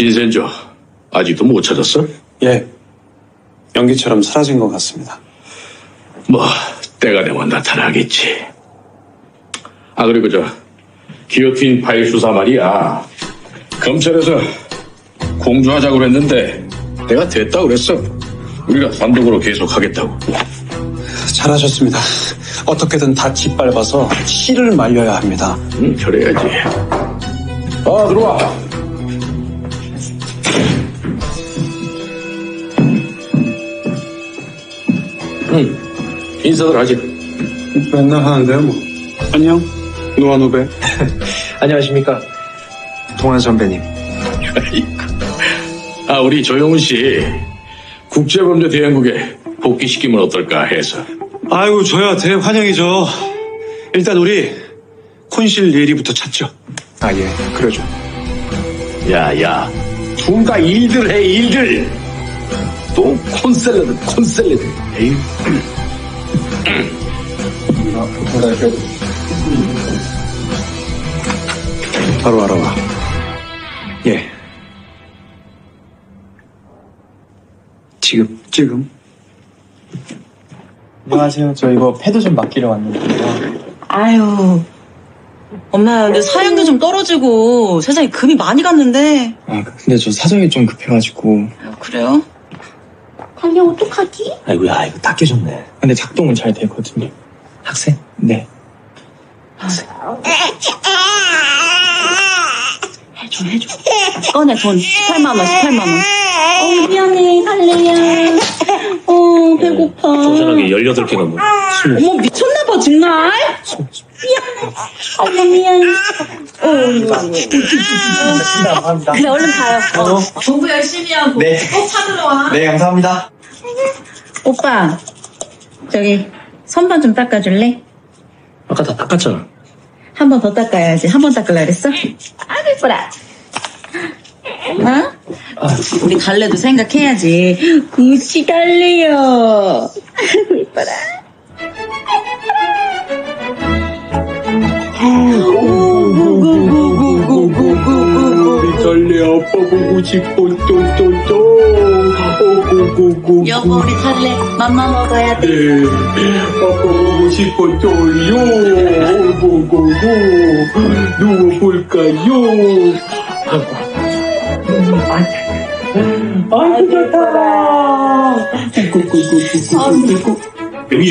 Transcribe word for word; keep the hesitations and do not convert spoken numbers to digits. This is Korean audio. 진센조, 아직도 못 찾았어? 예, 연기처럼 사라진 것 같습니다. 뭐, 때가 되면 나타나겠지. 아, 그리고 저 기어틴 파일 수사 말이야. 검찰에서 공조하자고 했는데 내가 됐다고 그랬어. 우리가 단독으로 계속하겠다고. 잘하셨습니다. 어떻게든 다 짓밟아서 씨를 말려야 합니다. 응, 그래야지. 아, 들어와. 응, 인사들 하지. 맨날 하는데요, 뭐. 안녕, 노안 후배. 안녕하십니까, 동안 선배님. 아, 우리 조용훈 씨 국제범죄대응국에 복귀시키면 어떨까 해서. 아이고, 저야 대환영이죠. 일단 우리 콘실 예리부터 찾죠. 아, 예, 그러죠. 야야, 둘 다 일들 해, 일들. 또 콘셀러드, 콘셀러드. 에이. 바로 알아봐. 예. 지금, 지금. 안녕하세요. 저 이거 패드 좀 맡기러 왔는데요. 아유, 엄마야, 근데 사양도 좀 떨어지고 세상에 금이 많이 갔는데. 아, 근데 저 사정이 좀 급해가지고. 아, 그래요? 가면 어떡하지? 아이고야, 이거 다 깨졌네. 근데 작동은 잘 되거든요. 학생? 네, 학생. 해줘, 해줘. 꺼내, 돈. 십팔만 원, 십팔만 원. 어, 미안해, 할래야. 어, 배고파. 조선하게 열여덟 개가 뭐. 어머, 미쳤나봐, 정말. 미안해. 어머, 미안해. 어, 그래, 얼른 가요. 어, 공부 열심히 하고. 네. 꼭 찾으러 와. 네, 감사합니다. 오빠, 저기, 선반 좀 닦아줄래? 아까 다 닦았잖아. 한 번 더 닦아야지. 한 번 닦으려고 그랬어? 아이고, 이뻐라. 어? 아, 우리 갈래도 생각해야지. 굳이 갈래요. 아이고, 이뻐라. 우리 갈래 아빠 보고 싶어. 똥똥똥. 여보, 우리 갈래 맘마 먹어야 돼. 아빠 보고 싶어. 똘요. 고고고. 누워볼까요? 아이고, 좋다.